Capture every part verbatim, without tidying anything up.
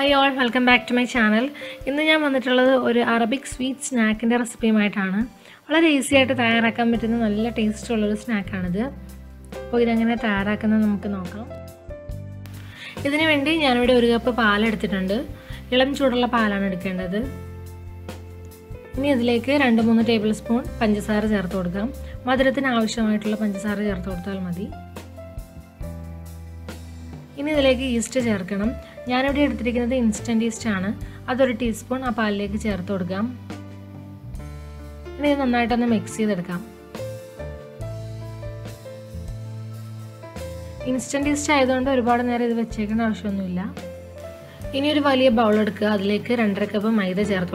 Hi all, welcome back to my channel. Today I am going to make an Arabic sweet snack recipe. It is very easy to make a tasty snack. Now we will make a snack. This is I will put a cup of tablespoons of yeast. I will add the instant yeast. I will add a teaspoon of yeast. I will add the mixer. Instant yeast is not a good thing. I will add a bowl of yeast. I will add a bowl of yeast. I will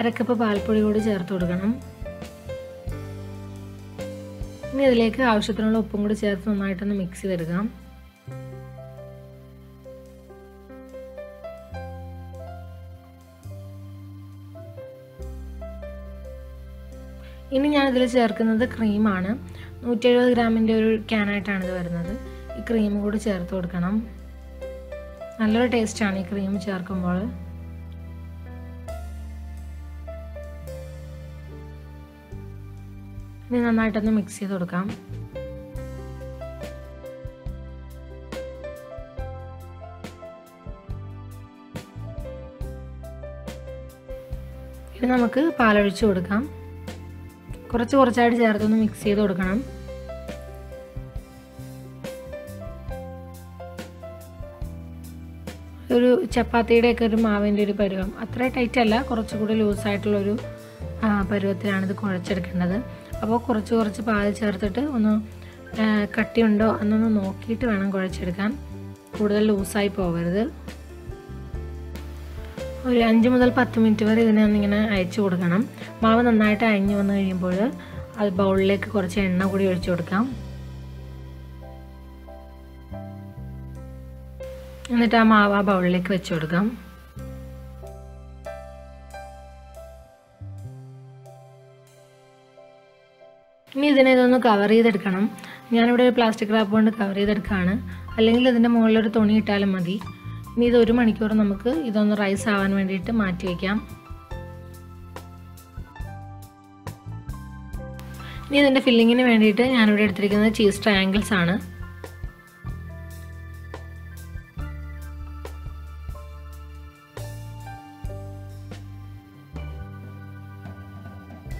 add a bowl of yeast. I will mix the mix in the mix. I will the cream. I will the can. I cream. I will taste the cream. We will mix it in the mixer. We will mix it in the mixer. We will mix it अब वो कुछ और कुछ पाल चढ़ते थे उन्हों कट्टी उन्हों अन्नों नोकी टे वाला कोड़ा चढ़कान कोड़ा लोसाई पावर दल और अंजे मदल पाँच मिनट वाले दिन अंगे ना ऐच्छ उड़का ना मावन अन्नाई टा ऐन्यो अन्ना ये बोले अल बाउल लेक कोड़ा चेन्ना कोड़ी ऐच्छ उड़का अन्ने टा मावा बाउल लेक ऐच्छ उड़का I will cover the plastic wrap. I will cover the plastic wrap. I will cover the plastic wrap. I will cover the rice. I will cover the filling. I will cover the cheese triangles. I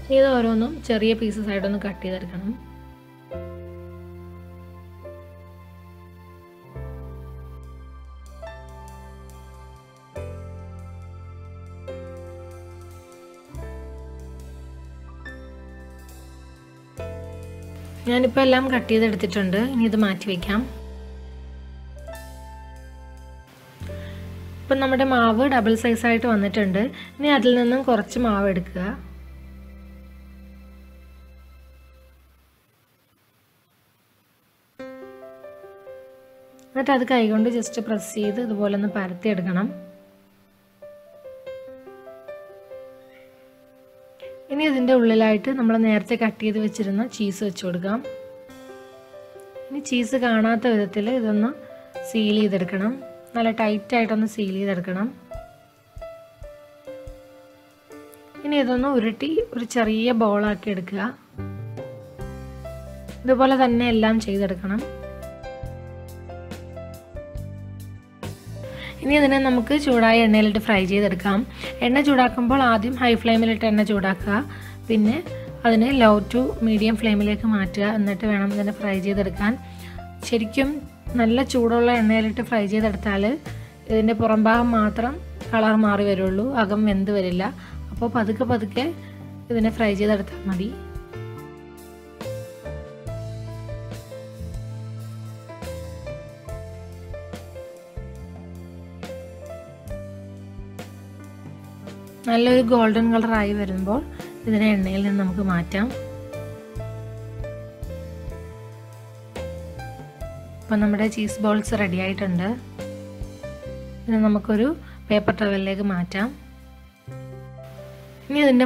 This is a cherry piece of side on the cut. I will cut the cut double size side on the tender. I will cut the cut. Let us just press the wall and the parrot. In this interval, light, number the earth cut the which is a cheese or chodgum. In cheese, the garna the tiller is on the seal either canum. Not a tight tight on the seal either canum. In either no urity, which are a ball arcade car. The ball is a nail lunch either canum. We will fry the nail. We will fry the high flame. We will fry the low to medium flame. We will fry the nail. We will fry the nail. We will fry the nail. We will fry the nail. I will put golden color in the nail. I will put the Now, cheese balls are ready. I will put the paper towel in the middle.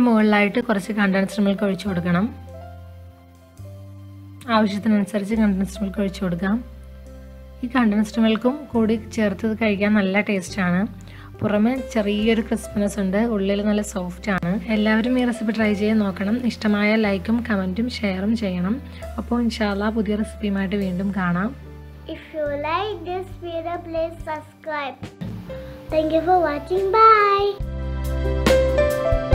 I will put the condensed milk in the middle. I ആവശ്യത്തിനനുസരിച്ച് condensed milk ഒഴിച്ചു കൊടുക്കാം. ഈ condensed മിൽക്കും കൂടി ചേർത്ത് കഴിക്കാൻ നല്ല ടേസ്റ്റാണ്. പുറമെ ചെറിയൊരു ക്രിസ്പിനെസ് ഉണ്ട്, ഉള്ളിൽ നല്ല സോഫ്റ്റ് ആണ്. എല്ലാവരും ഈ റെസിപ്പി ട്രൈ ചെയ്ത് നോക്കണം. ഇഷ്ടമായ ലൈക്കും കമൻറ്റും ഷെയറും ചെയ്യണം. അപ്പോൾ ഇൻഷാല്ലാ പുതിയ റെസിപ്പിയുമായിട്ട് വീണ്ടും കാണാം. If you like this video, please subscribe. Thank you for watching. Bye.